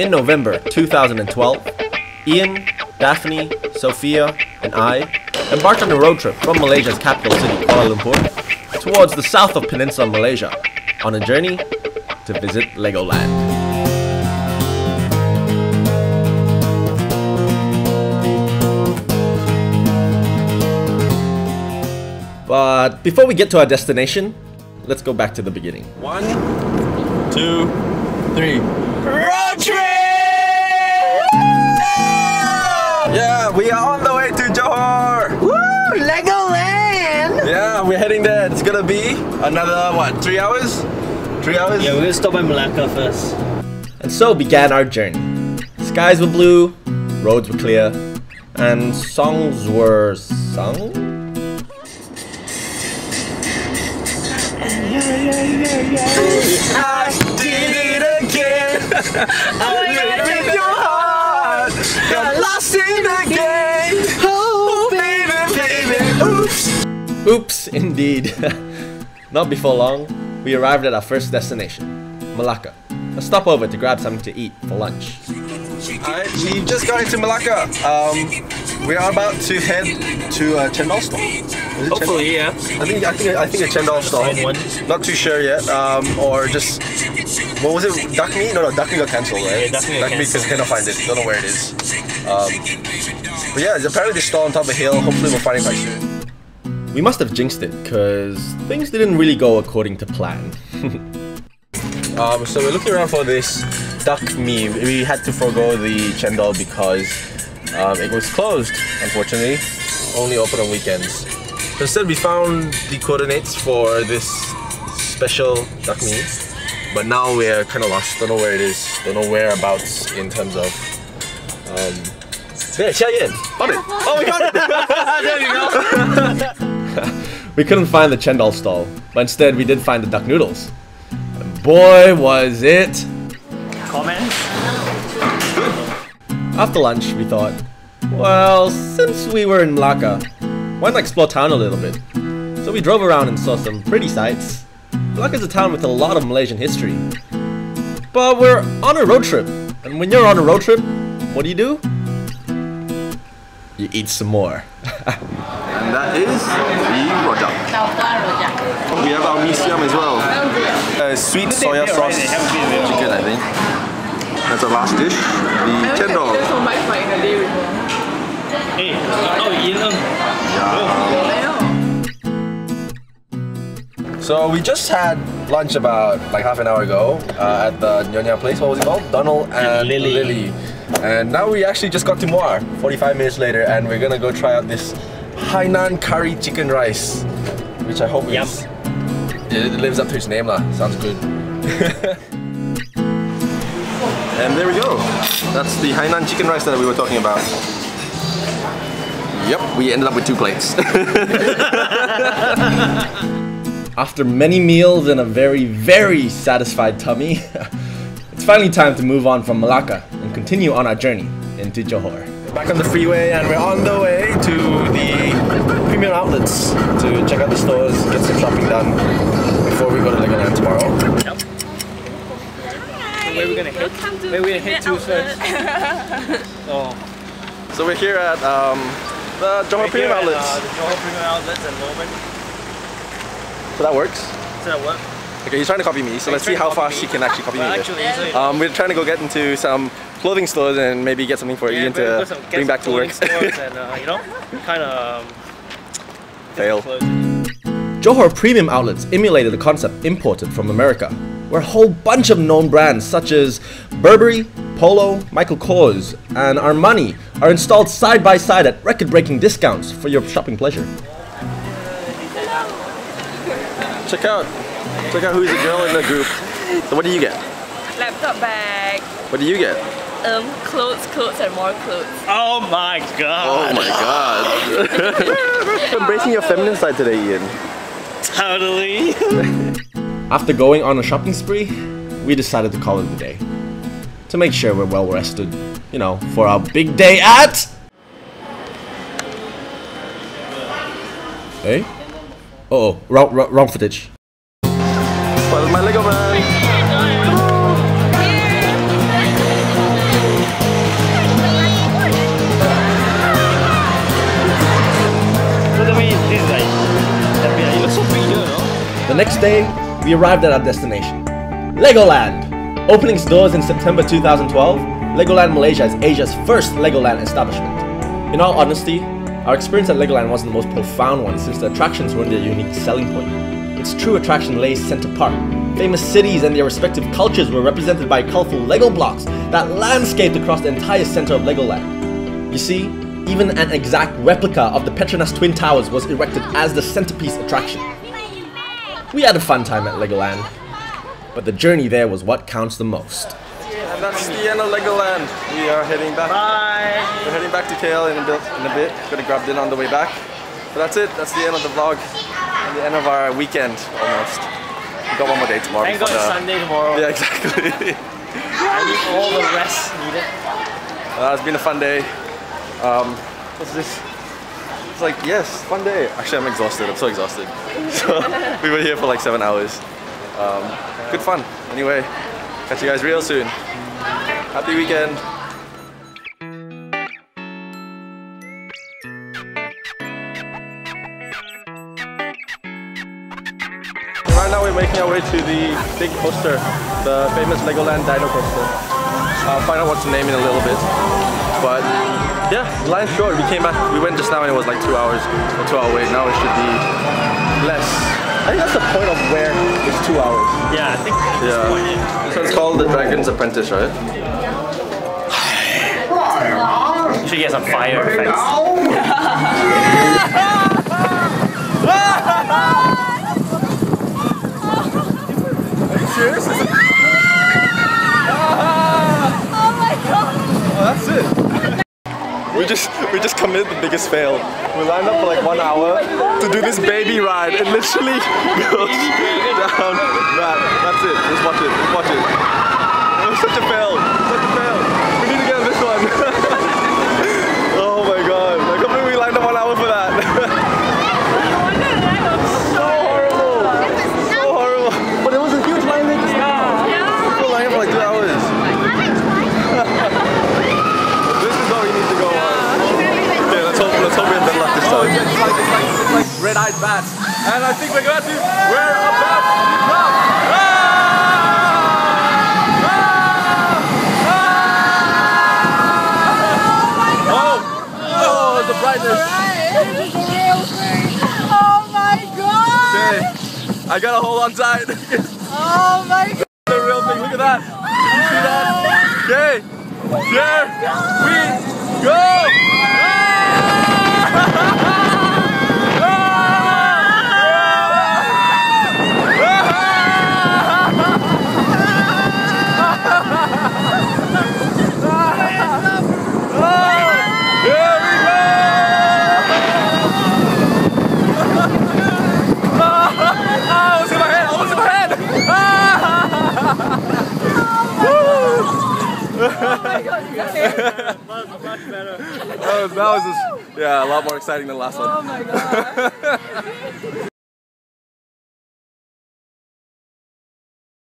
In November 2012, Ian, Daphne, Sophia, and I embarked on a road trip from Malaysia's capital city, Kuala Lumpur, towards the south of Peninsula Malaysia, on a journey to visit Legoland. But before we get to our destination, let's go back to the beginning. 1, 2, 3. Road trip! Yeah, we are on the way to Johor! Woo! Legoland! Yeah, we're heading there. It's gonna be another, what, 3 hours? 3 hours? Yeah, we're gonna stop by Malacca first. And so began our journey. Skies were blue, roads were clear, and songs were sung? I did it again. I live in your heart. Got lost in the game. Oh baby, baby. Oops. Oops, indeed. Not before long, we arrived at our first destination, Malacca. A stopover to grab something to eat for lunch. Alright, we just got into Malacca. We are about to head to a chendol store. Hopefully, yeah. I think a chendol store. Not too sure yet. Or just what was it? Duck meat? No, duck meat got cancelled, right? Yeah, duck meat because cannot find it. Don't know where it is. But yeah, apparently this store on top of a hill. Hopefully, we'll find it quite soon. We must have jinxed it because things didn't really go according to plan. So we're looking around for this duck mee. We had to forego the chendol because it was closed, unfortunately. Only open on weekends. So instead we found the coordinates for this special duck mee. But now we're kind of lost. Don't know where it is. Don't know whereabouts in terms of... There, Ian! Found it! Oh, we got it! There you go! We couldn't find the chendol stall, but instead we did find the duck noodles. Boy, was it! Comments? After lunch, we thought, well, since we were in Malacca, why not explore town a little bit? So we drove around and saw some pretty sights. Malacca's a town with a lot of Malaysian history. But we're on a road trip, and when you're on a road trip, what do? You eat some more. And that is the rojak. We have our mee siam as well. Sweet soya sauce chicken, I think. That's our last dish. The chendol. Hey, yeah. So we just had lunch about like half an hour ago at the Nyonya place. What was it called? Donald and Lily. And now we actually just got to Muar 45 minutes later, and we're gonna go try out this Hainan curry chicken rice, which I hope is. It lives up to its name, lah. Sounds good. And there we go. That's the Hainan chicken rice that we were talking about. Yep, we ended up with 2 plates. After many meals and a very, very satisfied tummy, it's finally time to move on from Malacca and continue on our journey into Johor. Back on the freeway, and we're on the way to the Premium Outlets to check out the stores, get some shopping done. Before we go to Legoland tomorrow. Yep. So where are we gonna hit? Where are we gonna hit to first? Oh. So we're here at the Johor Premium Outlets. The Johor Premium Outlets at the moment. So that works? Does that work? Okay, he's trying to copy me, so let's see how fast she can actually copy me. Actually, we're trying to go get into some clothing stores and maybe get something for Ian to bring back to work. And, you know, kind of fail. Johor Premium Outlets emulated a concept imported from America, where a whole bunch of known brands such as Burberry, Polo, Michael Kors, and Armani are installed side by side at record-breaking discounts for your shopping pleasure. Check out who's the girl in the group. So what do you get? Laptop bag. What do you get? Clothes and more clothes. Oh my god! Oh my god! Embracing your feminine side today, Ian. Totally. After going on a shopping spree, we decided to call it a day. To make sure we're well rested, you know, for our big day at... Hey? Uh-oh, wrong footage. Well, my Lego man! The next day, we arrived at our destination, Legoland! Opening its doors in September 2012, Legoland Malaysia is Asia's first Legoland establishment. In all honesty, our experience at Legoland wasn't the most profound one since the attractions weren't their unique selling point. Its true attraction lays Centre Park. Famous cities and their respective cultures were represented by colourful Lego blocks that landscaped across the entire centre of Legoland. You see, even an exact replica of the Petronas Twin Towers was erected as the centerpiece attraction. We had a fun time at Legoland, but the journey there was what counts the most. And that's the end of Legoland. We are heading back. Bye! We're heading back to KL in a bit. Gonna grab dinner on the way back. But that's it. That's the end of the vlog. And the end of our weekend, almost. We've got one more day tomorrow. I got Sunday tomorrow. Yeah, exactly. I need all the rest needed. It's been a fun day. What's this? It's like, yes, fun day. Actually, I'm exhausted. I'm so exhausted. So, we were here for like 7 hours. Good fun. Anyway, catch you guys real soon. Happy weekend. Right now, we're making our way to the big coaster, the famous Legoland Dino Coaster. I'll find out what's the name in a little bit, but. Yeah, line's short. We came back, we went just now and it was like 2 hours, a 2 hour wait. Now it should be less. I think that's the point of where it's 2 hours. Yeah, I think that's the point. So it's called the Dragon's Apprentice, right? You should get some fire effects. Are you serious? Oh my god! Oh, that's it. We just committed the biggest fail. We lined up for like 1 hour to do this baby ride. It literally goes down. Man, that's it. Just watch it. Just watch it. It was such a fail. Such a fail. We need to get on this one. Oh my god. I can't believe we lined up 1 hour for that. So horrible. So horrible. But it was a huge line there just now. We were lined up for like 2 hours. This is how we need to go. Let's hope we have better luck this time. It's like red-eyed bats. And I think we're going to wear a bat. Oh, the brightness. Oh my god. Okay. I got to hold on tight. Oh my god. The real thing. Look at that. You see that? Okay. Here we go. Oh my god, you guys! That was much better. That was just, yeah, a lot more exciting than last one. Oh my god.